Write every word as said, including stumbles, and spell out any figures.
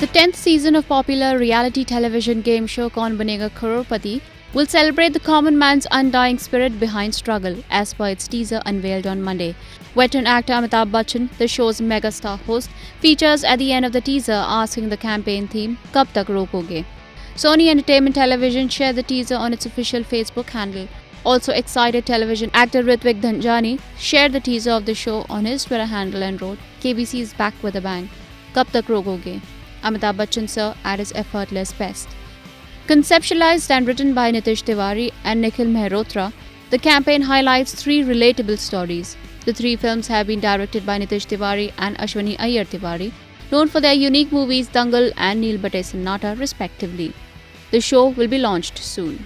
The tenth season of popular reality television game show Kaun Banega Crorepati will celebrate the common man's undying spirit behind struggle, as per its teaser unveiled on Monday. Veteran actor Amitabh Bachchan, the show's megastar host, features at the end of the teaser asking the campaign theme, "Kab tak rokoge?" Sony Entertainment Television shared the teaser on its official Facebook handle. Also, excited television actor Ritvik Dhanjani shared the teaser of the show on his Twitter handle and wrote, "K B C is back with a bang. Kab tak rokoge? Amitabh Bachchan sir at his effortless best." Conceptualized and written by Nitesh Tiwari and Nikhil Mehrotra, the campaign highlights three relatable stories. The three films have been directed by Nitesh Tiwari and Ashwiny Iyer Tiwari, known for their unique movies Dangal and Nil Battey Sannata, respectively. The show will be launched soon.